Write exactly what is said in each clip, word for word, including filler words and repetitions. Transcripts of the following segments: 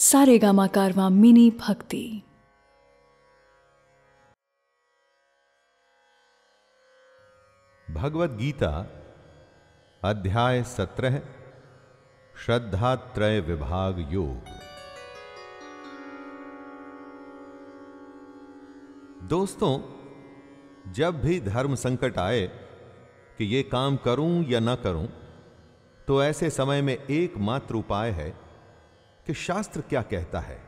सारेगामा कारवां mini भक्ति। भगवत गीता अध्याय सत्रह श्रद्धात्रय विभाग योग। दोस्तों, जब भी धर्म संकट आए कि ये काम करूं या ना करूं, तो ऐसे समय में एकमात्र उपाय है कि शास्त्र क्या कहता है,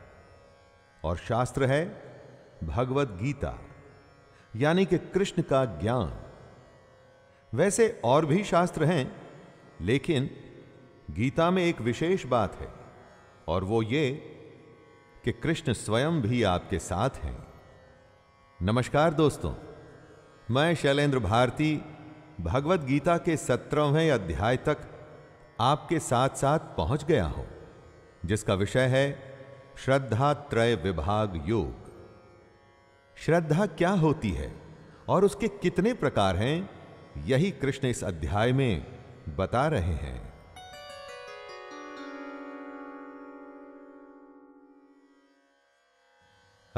और शास्त्र है भगवत गीता, यानी कि कृष्ण का ज्ञान। वैसे और भी शास्त्र हैं, लेकिन गीता में एक विशेष बात है, और वो ये कि कृष्ण स्वयं भी आपके साथ हैं। नमस्कार दोस्तों, मैं शैलेंद्र भारती भगवत गीता के सत्रहवें अध्याय तक आपके साथ साथ पहुंच गया हूं, जिसका विषय है श्रद्धात्रय विभाग योग। श्रद्धा क्या होती है और उसके कितने प्रकार हैं, यही कृष्ण इस अध्याय में बता रहे हैं।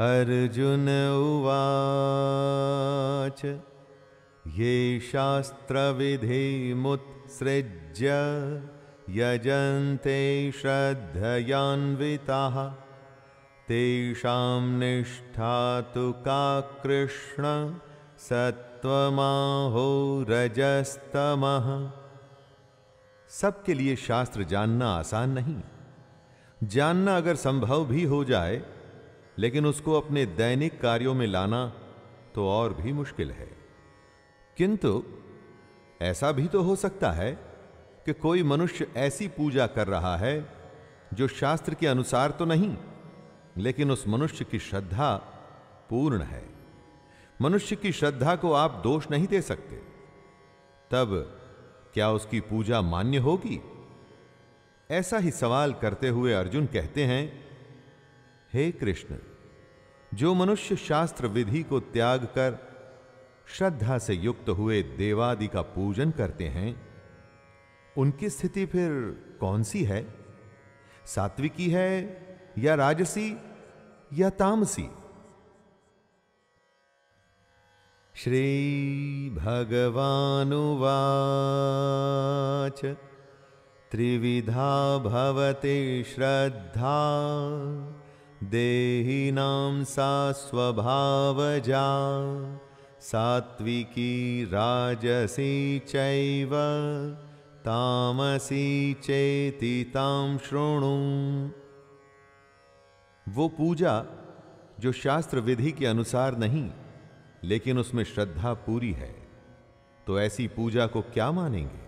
अर्जुन उवाच, ये शास्त्रविधि मुत्सृज्य यजन्ते श्रद्धयान्विताः तेषां निष्ठा तु का कृष्ण सत्त्वमाहो रजस्तमः। सबके लिए शास्त्र जानना आसान नहीं, जानना अगर संभव भी हो जाए, लेकिन उसको अपने दैनिक कार्यों में लाना तो और भी मुश्किल है। किंतु ऐसा भी तो हो सकता है कि कोई मनुष्य ऐसी पूजा कर रहा है जो शास्त्र के अनुसार तो नहीं, लेकिन उस मनुष्य की श्रद्धा पूर्ण है। मनुष्य की श्रद्धा को आप दोष नहीं दे सकते। तब क्या उसकी पूजा मान्य होगी? ऐसा ही सवाल करते हुए अर्जुन कहते हैं, हे कृष्ण, जो मनुष्य शास्त्र विधि को त्याग कर श्रद्धा से युक्त हुए देवादि का पूजन करते हैं, उनकी स्थिति फिर कौन सी है? सात्विकी है या राजसी या तामसी? श्री भगवानुवाच, त्रिविधा भवते श्रद्धा देहिनां सा स्वभावजा सात्विकी राजसी चैव तामसी चेति तां शृणु। वो पूजा जो शास्त्र विधि के अनुसार नहीं, लेकिन उसमें श्रद्धा पूरी है, तो ऐसी पूजा को क्या मानेंगे?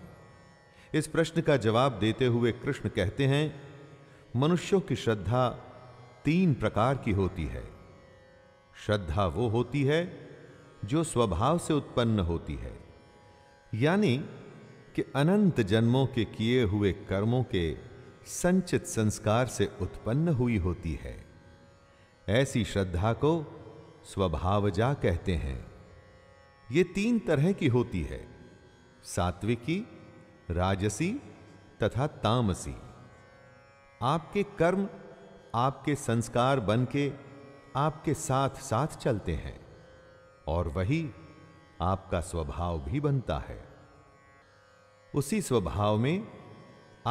इस प्रश्न का जवाब देते हुए कृष्ण कहते हैं, मनुष्यों की श्रद्धा तीन प्रकार की होती है। श्रद्धा वो होती है जो स्वभाव से उत्पन्न होती है, यानी कि अनंत जन्मों के किए हुए कर्मों के संचित संस्कार से उत्पन्न हुई होती है। ऐसी श्रद्धा को स्वभावजा कहते हैं। ये तीन तरह की होती है, सात्विकी, राजसी तथा तामसी। आपके कर्म आपके संस्कार बनके आपके साथ साथ चलते हैं, और वही आपका स्वभाव भी बनता है। उसी स्वभाव में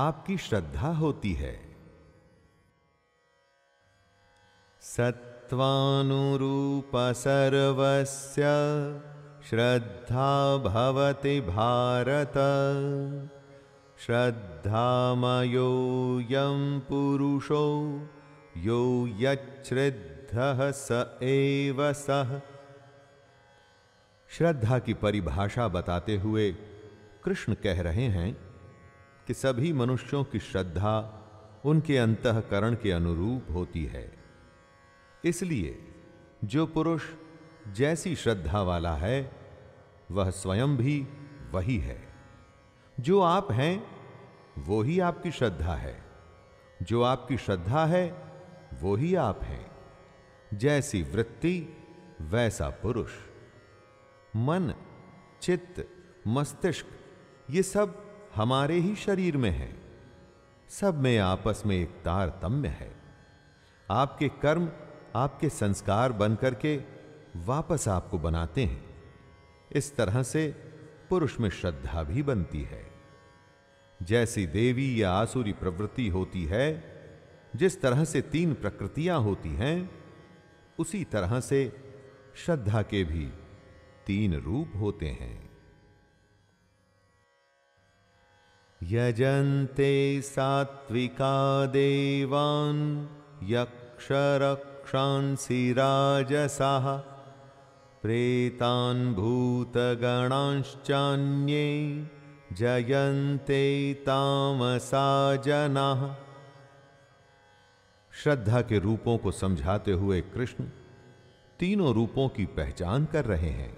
आपकी श्रद्धा होती है। सत्वानुरूप सर्वस्य श्रद्धा भवति भारत श्रद्धामयोऽयं पुरुषो यो यच्छ्रद्धः स एव सः। श्रद्धा की परिभाषा बताते हुए कृष्ण कह रहे हैं कि सभी मनुष्यों की श्रद्धा उनके अंतःकरण के अनुरूप होती है। इसलिए जो पुरुष जैसी श्रद्धा वाला है, वह स्वयं भी वही है। जो आप हैं वो ही आपकी श्रद्धा है, जो आपकी श्रद्धा है वो ही आप हैं। जैसी वृत्ति वैसा पुरुष। मन, चित्त, मस्तिष्क ये सब हमारे ही शरीर में है। सब में आपस में एक तारतम्य है, आपके कर्म आपके संस्कार बन करके वापस आपको बनाते हैं। इस तरह से पुरुष में श्रद्धा भी बनती है। जैसी देवी या आसुरी प्रवृत्ति होती है, जिस तरह से तीन प्रकृतियां होती हैं, उसी तरह से श्रद्धा के भी तीन रूप होते हैं। यजन्ते सात्विका देवान् यक्षरक्षांसि राजसाः प्रेतान् भूतगणांश्चान्ये जयन्ते तामसा जनाः। श्रद्धा के रूपों को समझाते हुए कृष्ण तीनों रूपों की पहचान कर रहे हैं।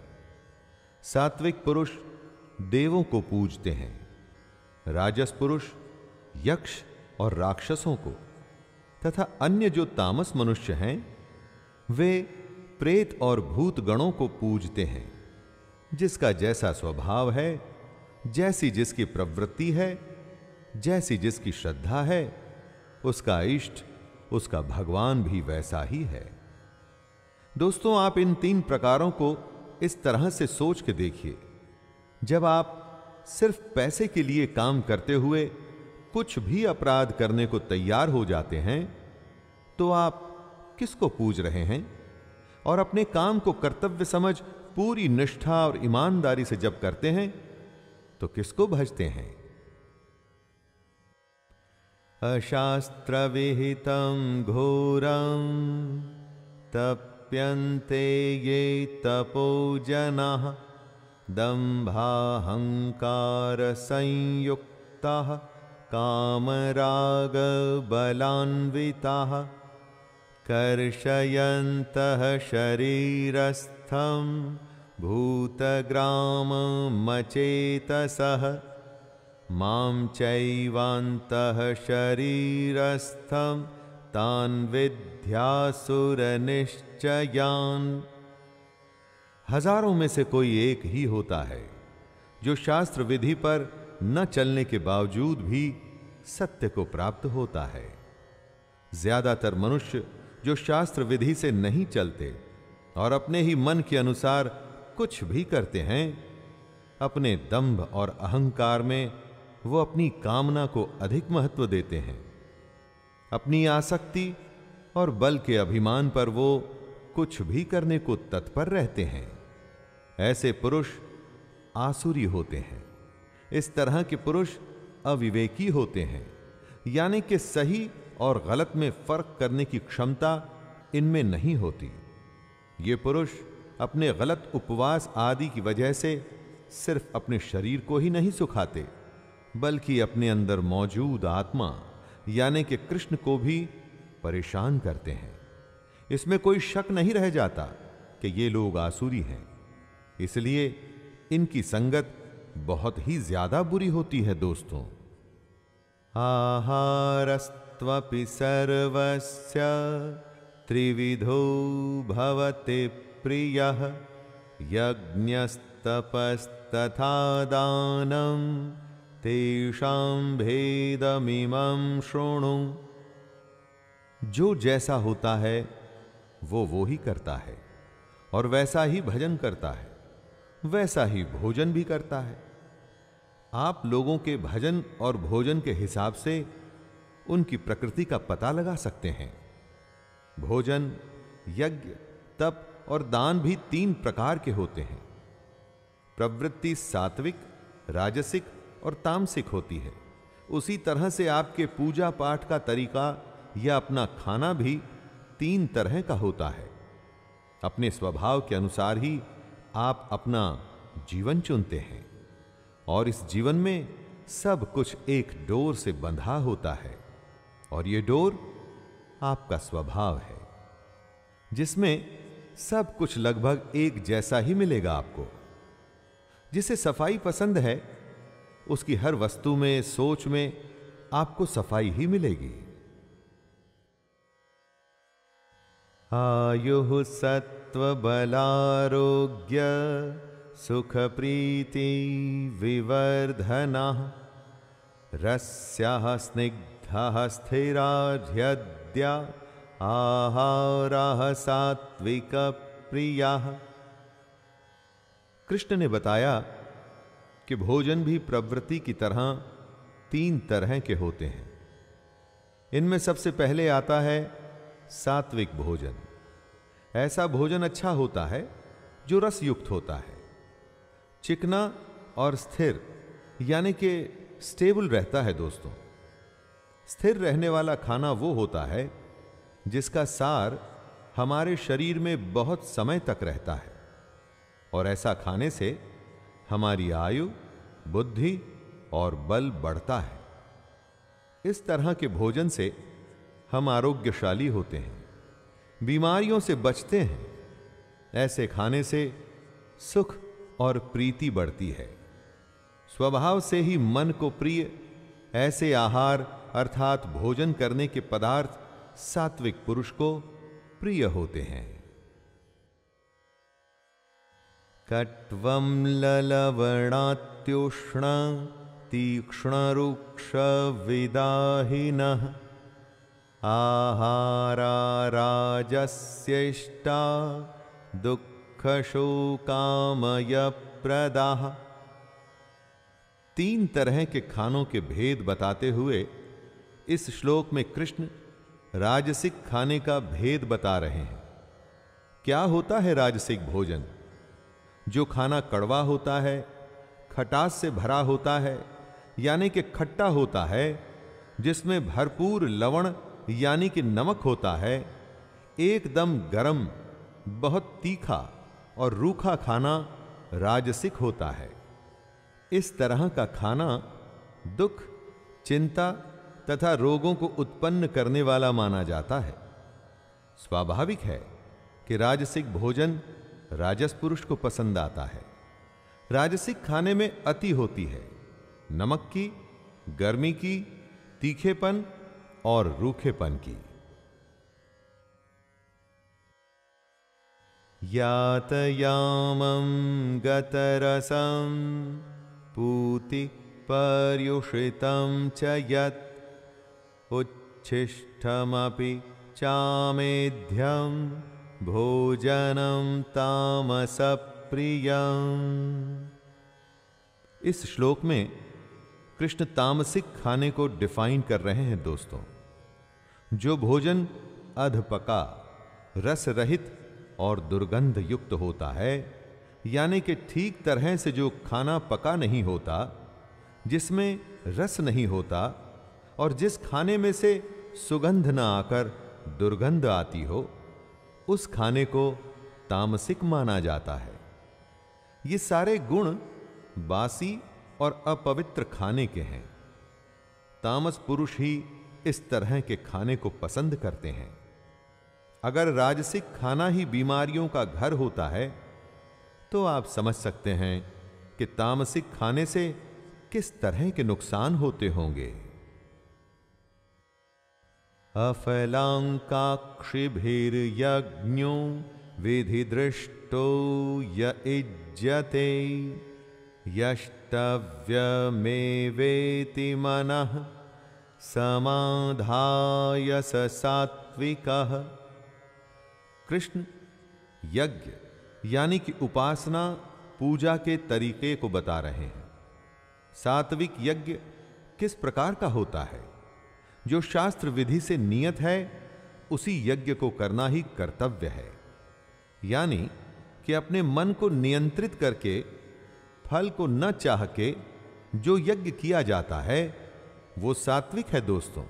सात्विक पुरुष देवों को पूजते हैं, राजस पुरुष यक्ष और राक्षसों को, तथा अन्य जो तामस मनुष्य हैं वे प्रेत और भूत गणों को पूजते हैं। जिसका जैसा स्वभाव है, जैसी जिसकी प्रवृत्ति है, जैसी जिसकी श्रद्धा है, उसका इष्ट, उसका भगवान भी वैसा ही है। दोस्तों, आप इन तीन प्रकारों को इस तरह से सोच के देखिए। जब आप सिर्फ पैसे के लिए काम करते हुए कुछ भी अपराध करने को तैयार हो जाते हैं, तो आप किसको पूज रहे हैं? और अपने काम को कर्तव्य समझ पूरी निष्ठा और ईमानदारी से जब करते हैं तो किसको भजते हैं? अशास्त्र विहितं घोरं तप्यन्ते ये तपो जनाः दंभाहंकार संयुक्ताः कामराग बलान्विताः कर्षयन्तः शरीरस्थं भूतग्रामं मचेतसः मां चैवान्तः शरीरस्थं तान् विद्यासुरनिश्चयान्। हजारों में से कोई एक ही होता है जो शास्त्र विधि पर न चलने के बावजूद भी सत्य को प्राप्त होता है। ज्यादातर मनुष्य जो शास्त्र विधि से नहीं चलते और अपने ही मन के अनुसार कुछ भी करते हैं, अपने दंभ और अहंकार में वो अपनी कामना को अधिक महत्व देते हैं। अपनी आसक्ति और बल के अभिमान पर वो कुछ भी करने को तत्पर रहते हैं। ऐसे पुरुष आसुरी होते हैं। इस तरह के पुरुष अविवेकी होते हैं, यानी कि सही और गलत में फर्क करने की क्षमता इनमें नहीं होती। ये पुरुष अपने गलत उपवास आदि की वजह से सिर्फ अपने शरीर को ही नहीं सुखाते, बल्कि अपने अंदर मौजूद आत्मा यानी कि कृष्ण को भी परेशान करते हैं। इसमें कोई शक नहीं रह जाता कि ये लोग आसुरी हैं। इसलिए इनकी संगत बहुत ही ज्यादा बुरी होती है। दोस्तों, आहारस्त्वपि सर्वस्य त्रिविधो भवति प्रियः यज्ञस्तपस्तथा दानं तेषां भेदमिमं शृणु। जो जैसा होता है वो वो ही करता है, और वैसा ही भजन करता है, वैसा ही भोजन भी करता है। आप लोगों के भजन और भोजन के हिसाब से उनकी प्रकृति का पता लगा सकते हैं। भोजन, यज्ञ, तप और दान भी तीन प्रकार के होते हैं। प्रवृत्ति सात्विक, राजसिक और तामसिक होती है। उसी तरह से आपके पूजा पाठ का तरीका या अपना खाना भी तीन तरह का होता है। अपने स्वभाव के अनुसार ही आप अपना जीवन चुनते हैं, और इस जीवन में सब कुछ एक डोर से बंधा होता है, और ये डोर आपका स्वभाव है, जिसमें सब कुछ लगभग एक जैसा ही मिलेगा आपको। जिसे सफाई पसंद है, उसकी हर वस्तु में, सोच में आपको सफाई ही मिलेगी। आयुः सत्त्वबलारोग्य सुखप्रीति विवर्धनः रस्यः स्निग्धः स्थिरार्ध्यद्या आहारः सात्विक प्रियः। कृष्ण ने बताया कि भोजन भी प्रवृत्ति की तरह तीन तरह के होते हैं। इनमें सबसे पहले आता है सात्विक भोजन। ऐसा भोजन अच्छा होता है जो रस युक्त होता है, चिकना और स्थिर यानी कि स्टेबल रहता है। दोस्तों, स्थिर रहने वाला खाना वो होता है जिसका सार हमारे शरीर में बहुत समय तक रहता है, और ऐसा खाने से हमारी आयु, बुद्धि और बल बढ़ता है। इस तरह के भोजन से हम आरोग्यशाली होते हैं, बीमारियों से बचते हैं। ऐसे खाने से सुख और प्रीति बढ़ती है। स्वभाव से ही मन को प्रिय ऐसे आहार अर्थात भोजन करने के पदार्थ सात्विक पुरुष को प्रिय होते हैं। कट्वं ललवणात्युष्ण तीक्ष्ण रुक्ष विदाहिनः आहारा राजस्येष्टा दुःखशोकामय प्रदाः। तीन तरह के खानों के भेद बताते हुए इस श्लोक में कृष्ण राजसिक खाने का भेद बता रहे हैं। क्या होता है राजसिक भोजन? जो खाना कड़वा होता है, खटास से भरा होता है यानी कि खट्टा होता है, जिसमें भरपूर लवण यानी कि नमक होता है, एकदम गरम, बहुत तीखा और रूखा खाना राजसिक होता है। इस तरह का खाना दुख, चिंता तथा रोगों को उत्पन्न करने वाला माना जाता है। स्वाभाविक है कि राजसिक भोजन राजस पुरुष को पसंद आता है। राजसिक खाने में अति होती है नमक की, गर्मी की, तीखेपन और रूखेपन की। यातयामं गतरसं पूति पर्युषितं च यत् उच्छिष्टमपि चामेध्यं भोजनं तामसप्रियम्। इस श्लोक में कृष्ण तामसिक खाने को डिफाइन कर रहे हैं। दोस्तों, जो भोजन अधपका, रस रहित और दुर्गंध युक्त होता है, यानी कि ठीक तरह से जो खाना पका नहीं होता, जिसमें रस नहीं होता और जिस खाने में से सुगंध न आकर दुर्गंध आती हो, उस खाने को तामसिक माना जाता है। ये सारे गुण बासी और अपवित्र खाने के हैं। तामस पुरुष ही इस तरह के खाने को पसंद करते हैं। अगर राजसिक खाना ही बीमारियों का घर होता है, तो आप समझ सकते हैं कि तामसिक खाने से किस तरह के नुकसान होते होंगे। अफलांकाक्षिभिर्यज्ञो विधिदृष्टो य इज्यते यष्टव्यमेवेति मनः समाधाय स सात्विकः। कृष्ण यज्ञ यानी कि उपासना, पूजा के तरीके को बता रहे हैं। सात्विक यज्ञ किस प्रकार का होता है? जो शास्त्र विधि से नियत है, उसी यज्ञ को करना ही कर्तव्य है, यानी कि अपने मन को नियंत्रित करके फल को न चाह के जो यज्ञ किया जाता है वो सात्विक है। दोस्तों,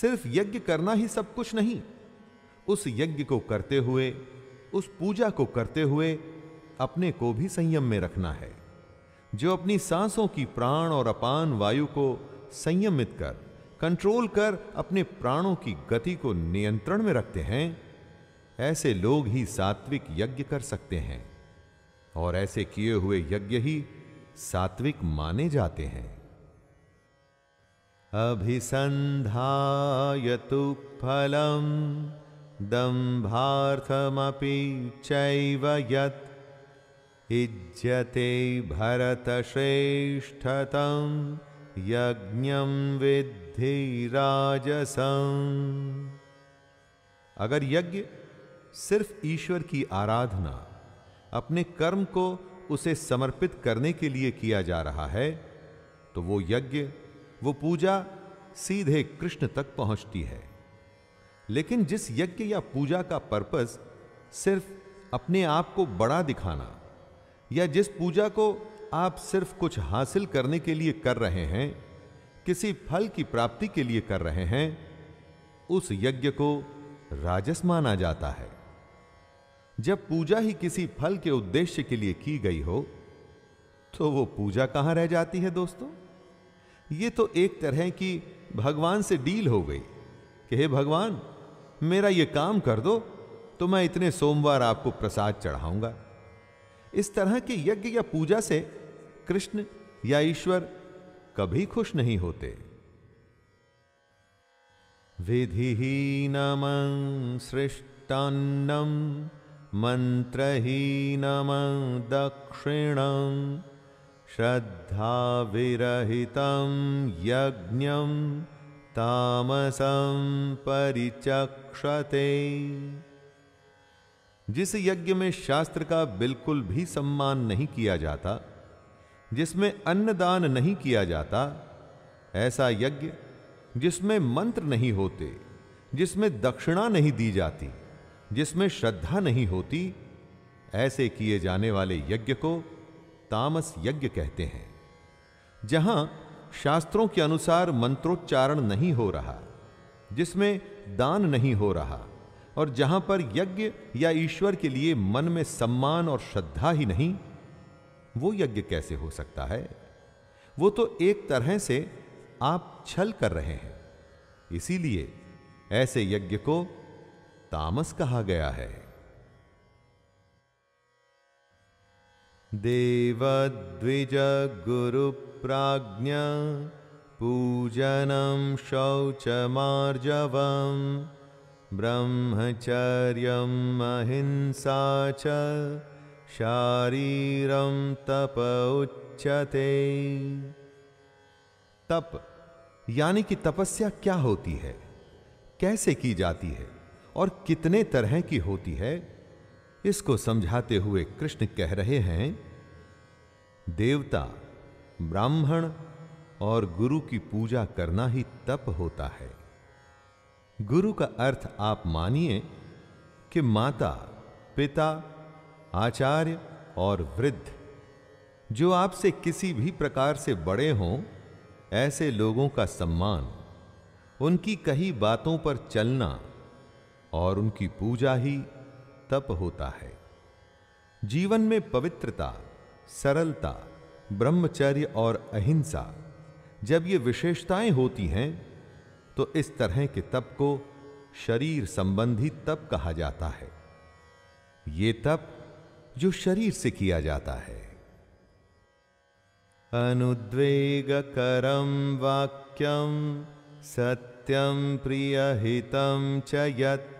सिर्फ यज्ञ करना ही सब कुछ नहीं। उस यज्ञ को करते हुए, उस पूजा को करते हुए अपने को भी संयम में रखना है। जो अपनी सांसों की प्राण और अपान वायु को संयमित कर, कंट्रोल कर अपने प्राणों की गति को नियंत्रण में रखते हैं, ऐसे लोग ही सात्विक यज्ञ कर सकते हैं, और ऐसे किए हुए यज्ञ ही सात्विक माने जाते हैं। अभिसंधाय तु फलम दंभार्थमपि चैव यत् इज्जते भरतश्रेष्ठतम यज्ञं विद्धि राजसं। अगर यज्ञ सिर्फ ईश्वर की आराधना, अपने कर्म को उसे समर्पित करने के लिए किया जा रहा है, तो वो यज्ञ, वो पूजा सीधे कृष्ण तक पहुंचती है। लेकिन जिस यज्ञ या पूजा का पर्पस सिर्फ अपने आप को बड़ा दिखाना या जिस पूजा को आप सिर्फ कुछ हासिल करने के लिए कर रहे हैं, किसी फल की प्राप्ति के लिए कर रहे हैं, उस यज्ञ को राजस माना जाता है। जब पूजा ही किसी फल के उद्देश्य के लिए की गई हो तो वो पूजा कहां रह जाती है दोस्तों? ये तो एक तरह की भगवान से डील हो गई कि हे भगवान, मेरा ये काम कर दो तो मैं इतने सोमवार आपको प्रसाद चढ़ाऊंगा। इस तरह के यज्ञ या पूजा से कृष्ण या ईश्वर कभी खुश नहीं होते। विधिहीनम सृष्टान्नम मंत्रहीनम दक्षिणम श्रद्धा विरहितं यज्ञं तामसं परिचक्षते। जिस यज्ञ में शास्त्र का बिल्कुल भी सम्मान नहीं किया जाता, जिसमें अन्नदान नहीं किया जाता, ऐसा यज्ञ जिसमें मंत्र नहीं होते, जिसमें दक्षिणा नहीं दी जाती, जिसमें श्रद्धा नहीं होती, ऐसे किए जाने वाले यज्ञ को तामस यज्ञ कहते हैं। जहां शास्त्रों के अनुसार मंत्रोच्चारण नहीं हो रहा, जिसमें दान नहीं हो रहा, और जहां पर यज्ञ या ईश्वर के लिए मन में सम्मान और श्रद्धा ही नहीं, वो यज्ञ कैसे हो सकता है? वो तो एक तरह से आप छल कर रहे हैं। इसीलिए ऐसे यज्ञ को तामस कहा गया है। देवद्विज गुरु प्राज्ञा पूजनम शौचमार्जवम ब्रह्मचर्यम अहिंसा च शारीरम तप उच्यते। तप यानी कि तपस्या क्या होती है, कैसे की जाती है और कितने तरह की होती है, इसको समझाते हुए कृष्ण कह रहे हैं, देवता, ब्राह्मण और गुरु की पूजा करना ही तप होता है। गुरु का अर्थ आप मानिए कि माता, पिता, आचार्य और वृद्ध, जो आपसे किसी भी प्रकार से बड़े हों, ऐसे लोगों का सम्मान, उनकी कही बातों पर चलना और उनकी पूजा ही तप होता है। जीवन में पवित्रता, सरलता, ब्रह्मचर्य और अहिंसा, जब ये विशेषताएं होती हैं तो इस तरह के तप को शरीर संबंधी तप कहा जाता है। ये तप जो शरीर से किया जाता है। अनुद्वेगकरं वाक्यं सत्यं प्रियहितं च यत्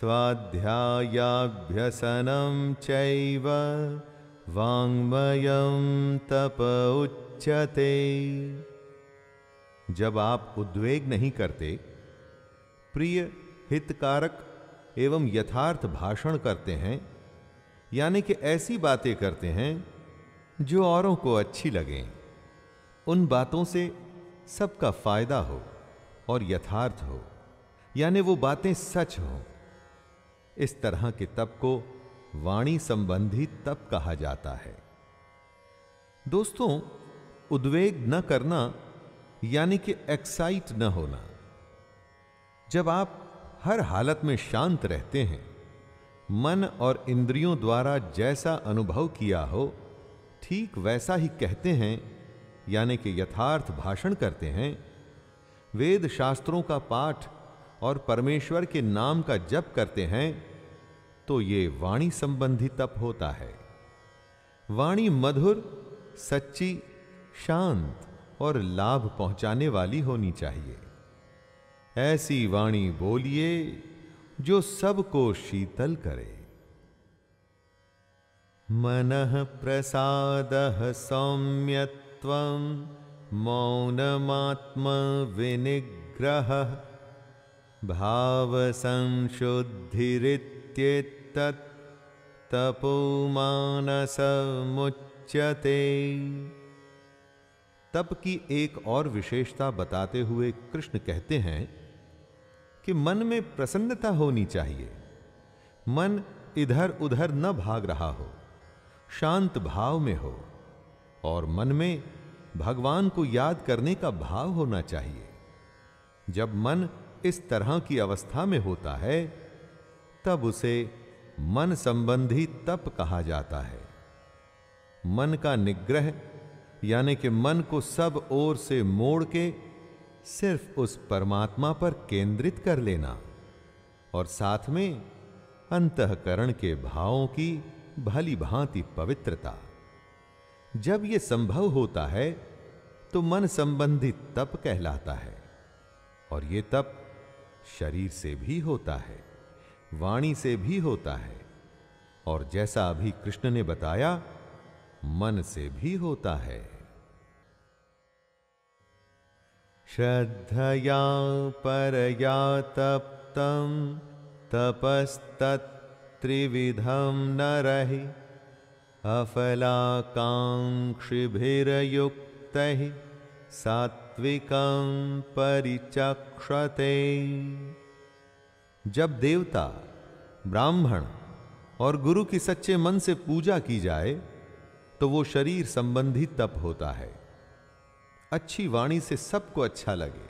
स्वाध्यायाभ्यसनं चैव वाङ्मयं तप उच्यते। जब आप उद्वेग नहीं करते, प्रिय, हितकारक एवं यथार्थ भाषण करते हैं, यानी कि ऐसी बातें करते हैं जो औरों को अच्छी लगे, उन बातों से सबका फायदा हो और यथार्थ हो, यानी वो बातें सच हो, इस तरह के तप को वाणी संबंधी तप कहा जाता है। दोस्तों, उद्वेग न करना यानी कि एक्साइट न होना। जब आप हर हालत में शांत रहते हैं, मन और इंद्रियों द्वारा जैसा अनुभव किया हो ठीक वैसा ही कहते हैं, यानी कि यथार्थ भाषण करते हैं, वेद शास्त्रों का पाठ और परमेश्वर के नाम का जप करते हैं, तो ये वाणी संबंधी तप होता है। वाणी मधुर, सच्ची, शांत और लाभ पहुंचाने वाली होनी चाहिए। ऐसी वाणी बोलिए जो सबको शीतल करे। मनः प्रसादः सौम्यत्वं मौनमात्म विनिग्रहः भाव संशुद्धिरित्येतत् तपोमानसमुच्यते। तप की एक और विशेषता बताते हुए कृष्ण कहते हैं कि मन में प्रसन्नता होनी चाहिए, मन इधर उधर न भाग रहा हो, शांत भाव में हो और मन में भगवान को याद करने का भाव होना चाहिए। जब मन इस तरह की अवस्था में होता है तब उसे मन संबंधी तप कहा जाता है। मन का निग्रह यानी कि मन को सब ओर से मोड़ के सिर्फ उस परमात्मा पर केंद्रित कर लेना और साथ में अंतःकरण के भावों की भली भांति पवित्रता। जब ये संभव होता है तो मन संबंधी तप कहलाता है। और ये तप शरीर से भी होता है, वाणी से भी होता है और जैसा अभी कृष्ण ने बताया मन से भी होता है। श्रद्धया परया तप्तम तपस्तत् त्रिविधम न रहि अफलाकांक्षिभिर्युक्तहि सात्विकं परिचक्षते। जब देवता, ब्राह्मण और गुरु की सच्चे मन से पूजा की जाए तो वो शरीर संबंधी तप होता है। अच्छी वाणी से सबको अच्छा लगे,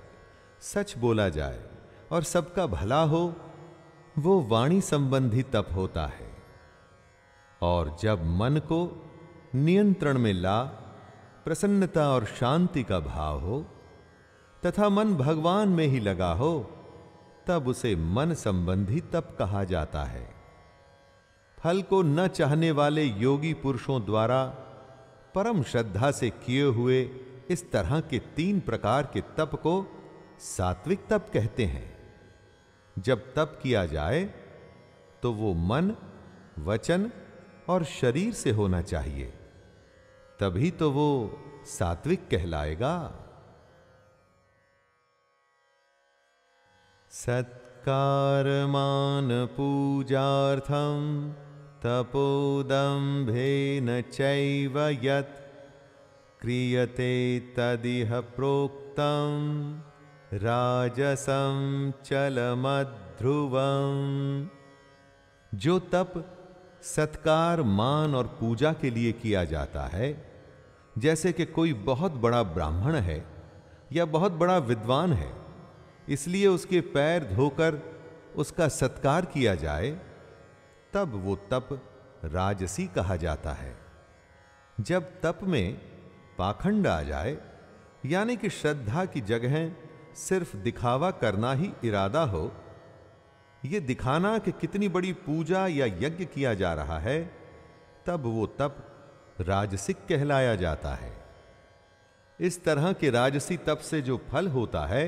सच बोला जाए और सबका भला हो, वो वाणी संबंधी तप होता है। और जब मन को नियंत्रण में ला प्रसन्नता और शांति का भाव हो तथा मन भगवान में ही लगा हो तब उसे मन संबंधी तप कहा जाता है। फल को न चाहने वाले योगी पुरुषों द्वारा परम श्रद्धा से किए हुए इस तरह के तीन प्रकार के तप को सात्विक तप कहते हैं। जब तप किया जाए तो वो मन, वचन और शरीर से होना चाहिए, तभी तो वो सात्विक कहलाएगा। सत्कारमान पूजार्थं तपोदम्भेन चैव यत् क्रियते तदिह प्रोक्तं राजसं चलमध्रुवं। जो तप सत्कार, मान और पूजा के लिए किया जाता है, जैसे कि कोई बहुत बड़ा ब्राह्मण है या बहुत बड़ा विद्वान है इसलिए उसके पैर धोकर उसका सत्कार किया जाए, तब वो तप राजसी कहा जाता है। जब तप में पाखंड आ जाए यानी कि श्रद्धा की जगह सिर्फ दिखावा करना ही इरादा हो, ये दिखाना कि कितनी बड़ी पूजा या यज्ञ किया जा रहा है, तब वो तप राजसिक कहलाया जाता है। इस तरह के राजसी तप से जो फल होता है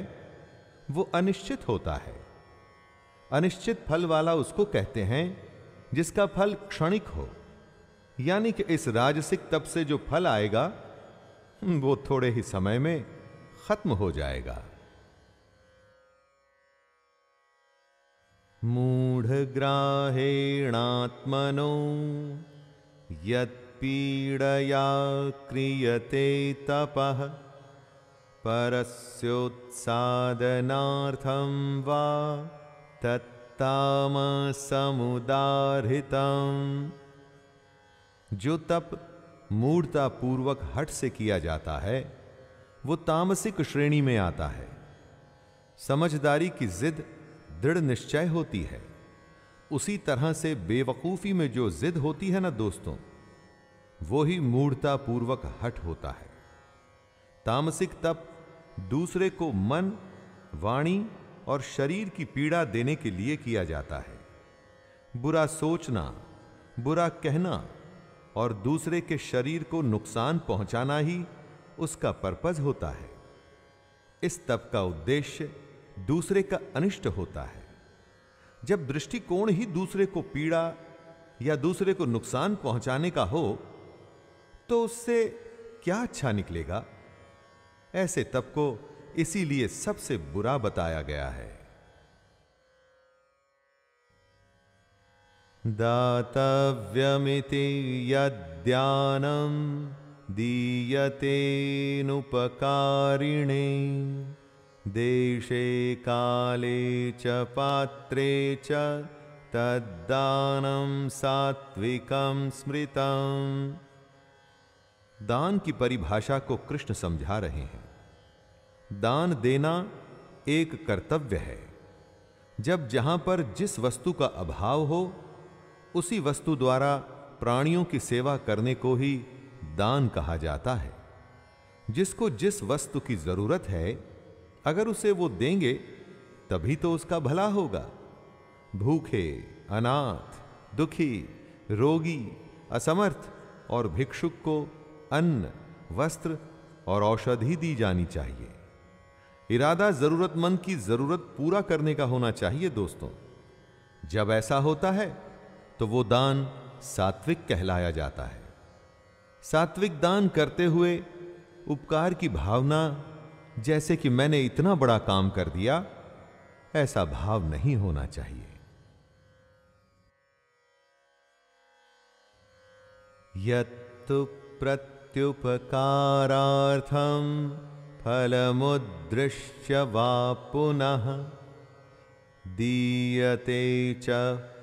वो अनिश्चित होता है। अनिश्चित फल वाला उसको कहते हैं जिसका फल क्षणिक हो, यानी कि इस राजसिक तप से जो फल आएगा वो थोड़े ही समय में खत्म हो जाएगा। मूढ़ग्राहेणात्मनो यत्पीडया क्रियते तपः परस्योत्सादनार्थं वा तत्तामसमुदाहृतं। जो तप मूर्तापूर्वक हठ से किया जाता है वो तामसिक श्रेणी में आता है। समझदारी की जिद दृढ़ निश्चय होती है, उसी तरह से बेवकूफ़ी में जो जिद होती है ना दोस्तों, वो ही मूर्तापूर्वक हठ होता है। तामसिक तप दूसरे को मन, वाणी और शरीर की पीड़ा देने के लिए किया जाता है। बुरा सोचना, बुरा कहना और दूसरे के शरीर को नुकसान पहुंचाना ही उसका पर्पज होता है। इस तप का उद्देश्य दूसरे का अनिष्ट होता है। जब दृष्टिकोण ही दूसरे को पीड़ा या दूसरे को नुकसान पहुंचाने का हो तो उससे क्या अच्छा निकलेगा। ऐसे तप को इसीलिए सबसे बुरा बताया गया है। दातव्यमिति यद्दानं दीयतेनुपकारिणे देशे काले च पात्रे च तद्दानं सात्विकं स्मृतं। दान की परिभाषा को कृष्ण समझा रहे हैं। दान देना एक कर्तव्य है। जब जहां पर जिस वस्तु का अभाव हो उसी वस्तु द्वारा प्राणियों की सेवा करने को ही दान कहा जाता है। जिसको जिस वस्तु की जरूरत है अगर उसे वो देंगे तभी तो उसका भला होगा। भूखे, अनाथ, दुखी, रोगी, असमर्थ और भिक्षुक को अन्न, वस्त्र और औषधि दी जानी चाहिए। इरादा जरूरतमंद की जरूरत पूरा करने का होना चाहिए दोस्तों। जब ऐसा होता है तो वो दान सात्विक कहलाया जाता है। सात्विक दान करते हुए उपकार की भावना, जैसे कि मैंने इतना बड़ा काम कर दिया, ऐसा भाव नहीं होना चाहिए। यत्तु प्रत्युपकारार्थं फलमुद्दिश्य वा पुनः दीयते च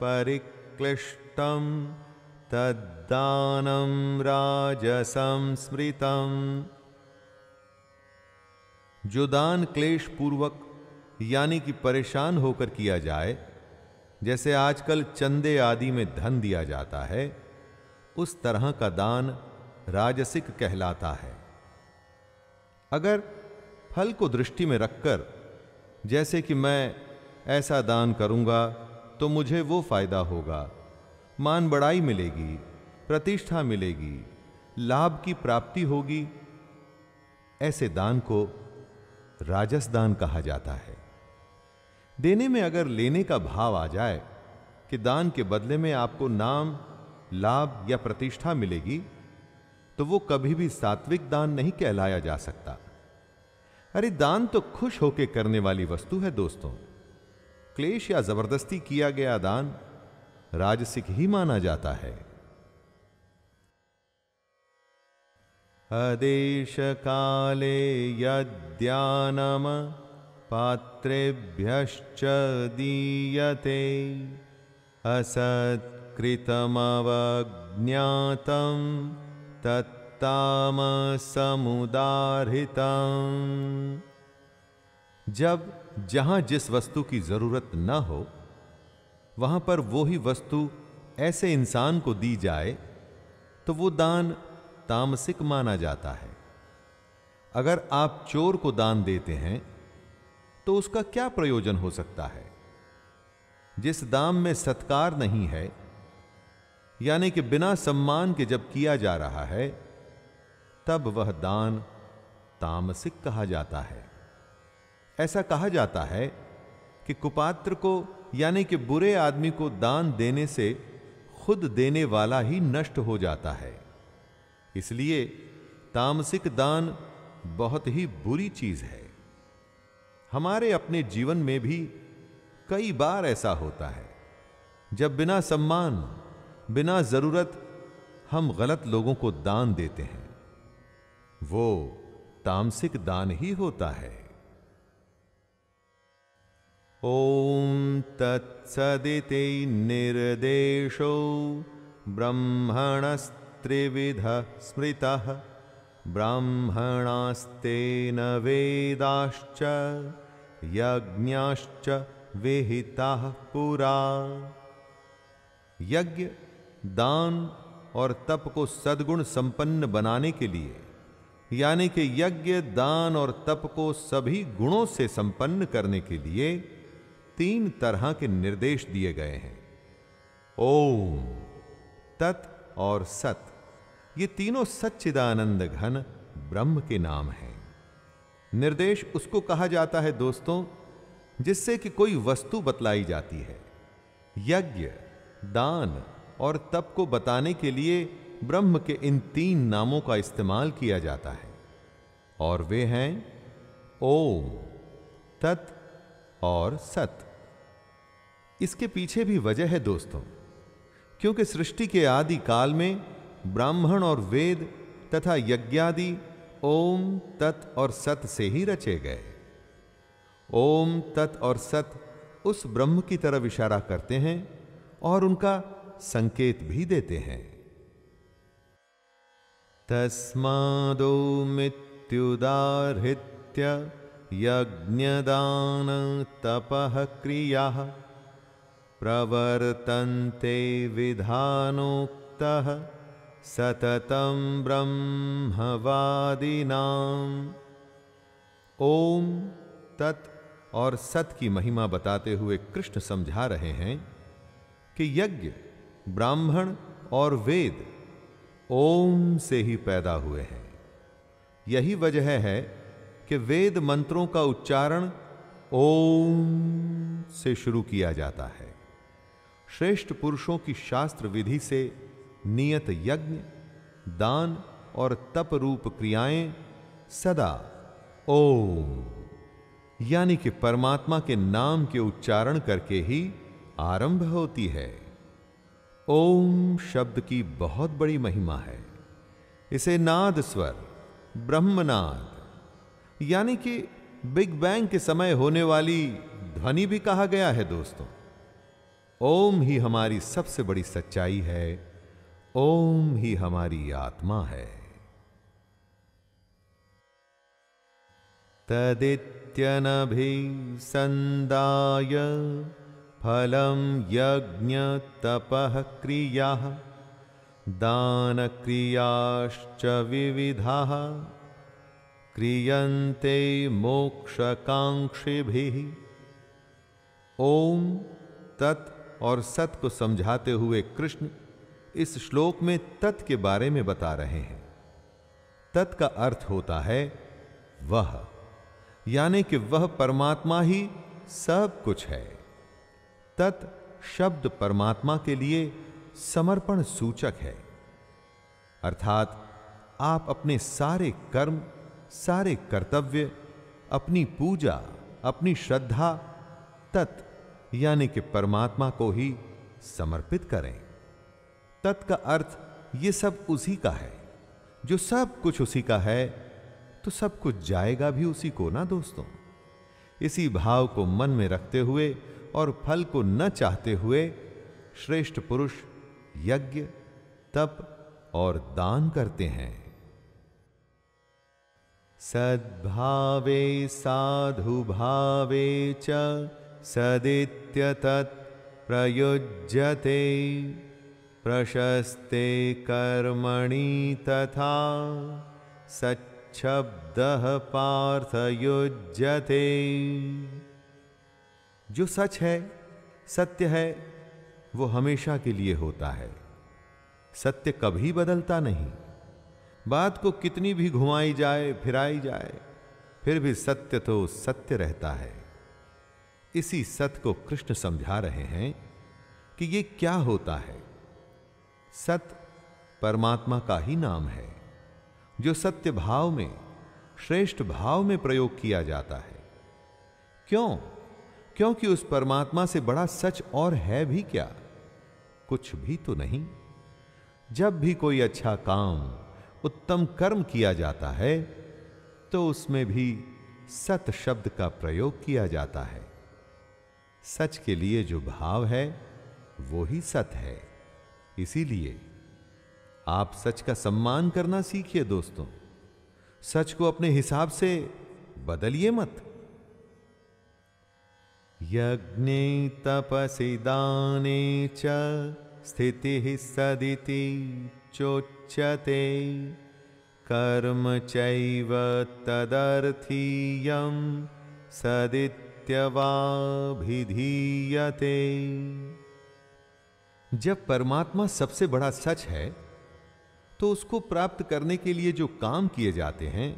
परिक्लिष्टं तद्दानं राजसं स्मृतं। जो दान क्लेश पूर्वक यानी कि परेशान होकर किया जाए, जैसे आजकल चंदे आदि में धन दिया जाता है, उस तरह का दान राजसिक कहलाता है। अगर फल को दृष्टि में रखकर, जैसे कि मैं ऐसा दान करूंगा तो मुझे वो फायदा होगा, मान बढ़ाई मिलेगी, प्रतिष्ठा मिलेगी, लाभ की प्राप्ति होगी, ऐसे दान को राजस दान कहा जाता है। देने में अगर लेने का भाव आ जाए कि दान के बदले में आपको नाम, लाभ या प्रतिष्ठा मिलेगी, तो वो कभी भी सात्विक दान नहीं कहलाया जा सकता। अरे दान तो खुश होकर करने वाली वस्तु है दोस्तों। क्लेश या जबरदस्ती किया गया दान राजसिक ही माना जाता है। अदेश काले यद्यानम पात्रेभ्यश्च दीयते असत्कृतमवज्ञातं तत्ताम समुदारितं। जब जहाँ जिस वस्तु की जरूरत न हो वहाँ पर वो ही वस्तु ऐसे इंसान को दी जाए तो वो दान तामसिक माना जाता है। अगर आप चोर को दान देते हैं तो उसका क्या प्रयोजन हो सकता है? जिस दान में सत्कार नहीं है, यानी कि बिना सम्मान के जब किया जा रहा है, तब वह दान तामसिक कहा जाता है। ऐसा कहा जाता है कि कुपात्र को यानी कि बुरे आदमी को दान देने से खुद देने वाला ही नष्ट हो जाता है। इसलिए तामसिक दान बहुत ही बुरी चीज है। हमारे अपने जीवन में भी कई बार ऐसा होता है, जब बिना सम्मान, बिना जरूरत हम गलत लोगों को दान देते हैं, वो तामसिक दान ही होता है। ओम तत्सदिति निर्देशो ब्रह्मणस् त्रिविध स्मृतः ब्राह्मणास्तेन वेदाश्च यज्ञाश्च विहिताः पुरा। यज्ञ, दान और तप को सद्गुण संपन्न बनाने के लिए, यानी कि यज्ञ, दान और तप को सभी गुणों से संपन्न करने के लिए तीन तरह के निर्देश दिए गए हैं। ओम, तत् और सत्, ये तीनों सच्चिदानंद घन ब्रह्म के नाम हैं। निर्देश उसको कहा जाता है दोस्तों जिससे कि कोई वस्तु बतलाई जाती है। यज्ञ, दान और तप को बताने के लिए ब्रह्म के इन तीन नामों का इस्तेमाल किया जाता है, और वे हैं ओम, तत् और सत्। इसके पीछे भी वजह है दोस्तों। क्योंकि सृष्टि के आदि काल में ब्राह्मण और वेद तथा यज्ञादि ओम तत् और सत से ही रचे गए। ओम तत् और सत उस ब्रह्म की तरफ इशारा करते हैं और उनका संकेत भी देते हैं। तस्मादोमित्युदाहृत्य यज्ञदान तपः क्रियाः प्रवर्तन्ते विधानोक्तः सततं ब्रह्मवादिनां। ओम तत् और सत की महिमा बताते हुए कृष्ण समझा रहे हैं कि यज्ञ, ब्राह्मण और वेद ओम से ही पैदा हुए हैं। यही वजह है कि वेद मंत्रों का उच्चारण ओम से शुरू किया जाता है। श्रेष्ठ पुरुषों की शास्त्र विधि से नियत यज्ञ, दान और तप रूप क्रियाएं सदा ओम यानी कि परमात्मा के नाम के उच्चारण करके ही आरंभ होती है। ओम शब्द की बहुत बड़ी महिमा है। इसे नाद स्वर, ब्रह्मनाद यानी कि बिग बैंग के समय होने वाली ध्वनि भी कहा गया है। दोस्तों, ओम ही हमारी सबसे बड़ी सच्चाई है। ओम ही हमारी आत्मा है। तदित्यनभिसंदाय फलं यज्ञ तपः क्रियाः दान क्रियाश्च विविधाः क्रियन्ते मोक्षकांक्षिभिः। ओम तत् और सत को समझाते हुए कृष्ण इस श्लोक में तत् के बारे में बता रहे हैं। तत् का अर्थ होता है वह, यानी कि वह परमात्मा ही सब कुछ है। तत् शब्द परमात्मा के लिए समर्पण सूचक है, अर्थात आप अपने सारे कर्म, सारे कर्तव्य, अपनी पूजा, अपनी श्रद्धा तत् यानी कि परमात्मा को ही समर्पित करें। तत् का अर्थ ये सब उसी का है। जो सब कुछ उसी का है तो सब कुछ जाएगा भी उसी को ना दोस्तों। इसी भाव को मन में रखते हुए और फल को न चाहते हुए श्रेष्ठ पुरुष यज्ञ, तप और दान करते हैं। सद्भावे साधु भावे च सदित्य तत् प्रयुज्यते प्रशस्ते कर्मणि तथा सच्छब्दः पार्थ युज्यते। जो सच है, सत्य है, वो हमेशा के लिए होता है। सत्य कभी बदलता नहीं। बात को कितनी भी घुमाई जाए, फिराई जाए, फिर भी सत्य तो सत्य रहता है। इसी सत्य को कृष्ण समझा रहे हैं कि ये क्या होता है। सत्य परमात्मा का ही नाम है, जो सत्य भाव में, श्रेष्ठ भाव में प्रयोग किया जाता है। क्यों? क्योंकि उस परमात्मा से बड़ा सच और है भी क्या? कुछ भी तो नहीं। जब भी कोई अच्छा काम, उत्तम कर्म किया जाता है तो उसमें भी सत शब्द का प्रयोग किया जाता है। सच के लिए जो भाव है वो ही सत है। इसीलिए आप सच का सम्मान करना सीखिए दोस्तों। सच को अपने हिसाब से बदलिए मत। यज्ञे तपसि दाने च स्थितिः सदिति चोच्यते कर्म चैव तदर्थीयं सदित्यवाभिधीयते। जब परमात्मा सबसे बड़ा सच है तो उसको प्राप्त करने के लिए जो काम किए जाते हैं,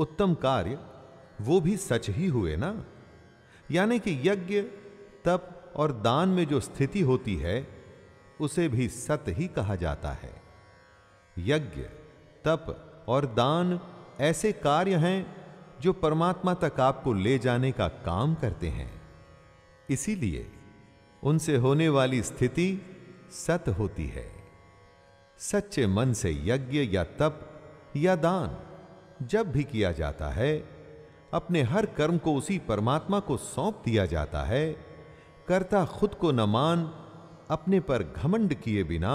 उत्तम कार्य, वो भी सच ही हुए ना। यानी कि यज्ञ, तप और दान में जो स्थिति होती है उसे भी सत ही कहा जाता है। यज्ञ, तप और दान ऐसे कार्य हैं जो परमात्मा तक आपको ले जाने का काम करते हैं। इसीलिए उनसे होने वाली स्थिति सत होती है। सच्चे मन से यज्ञ या तप या दान जब भी किया जाता है, अपने हर कर्म को उसी परमात्मा को सौंप दिया जाता है। कर्ता खुद को न मान अपने पर घमंड किए बिना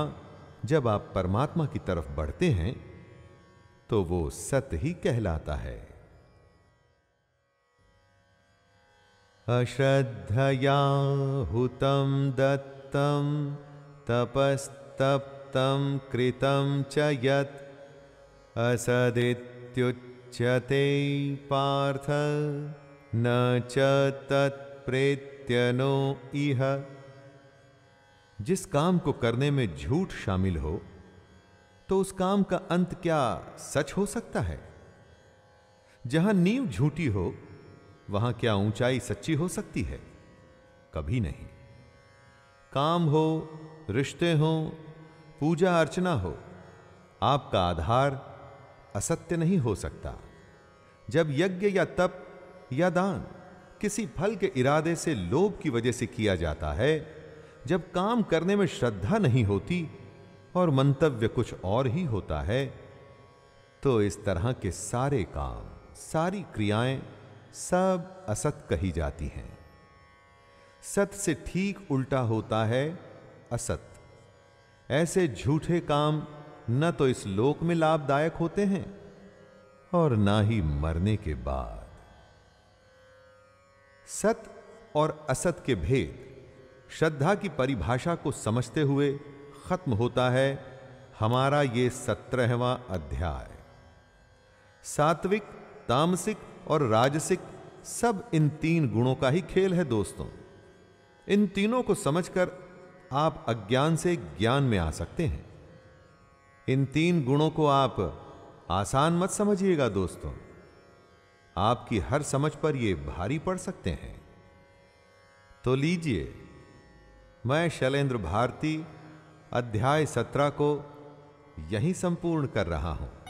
जब आप परमात्मा की तरफ बढ़ते हैं तो वो सत ही कहलाता है। अश्रद्धया हुतं दत्तं तपस्तप्तं कृतं च यत् असदित्युच्यते पार्थ न च तत्प्रेत्यनो इह। जिस काम को करने में झूठ शामिल हो तो उस काम का अंत क्या सच हो सकता है? जहां नींव झूठी हो वहां क्या ऊंचाई सच्ची हो सकती है? कभी नहीं। काम हो, रिश्ते हो, पूजा अर्चना हो, आपका आधार असत्य नहीं हो सकता। जब यज्ञ या तप या दान किसी फल के इरादे से, लोभ की वजह से किया जाता है, जब काम करने में श्रद्धा नहीं होती और मंतव्य कुछ और ही होता है, तो इस तरह के सारे काम, सारी क्रियाएं सब असत कही जाती हैं। सत से ठीक उल्टा होता है असत। ऐसे झूठे काम न तो इस लोक में लाभदायक होते हैं और ना ही मरने के बाद। सत और असत के भेद श्रद्धा की परिभाषा को समझते हुए खत्म होता है हमारा ये सत्रहवां अध्याय। सात्विक, तामसिक और राजसिक सब इन तीन गुणों का ही खेल है दोस्तों। इन तीनों को समझकर आप अज्ञान से ज्ञान में आ सकते हैं। इन तीन गुणों को आप आसान मत समझिएगा दोस्तों, आपकी हर समझ पर ये भारी पड़ सकते हैं। तो लीजिए, मैं शैलेंद्र भारती अध्याय सत्रह को यहीं संपूर्ण कर रहा हूं।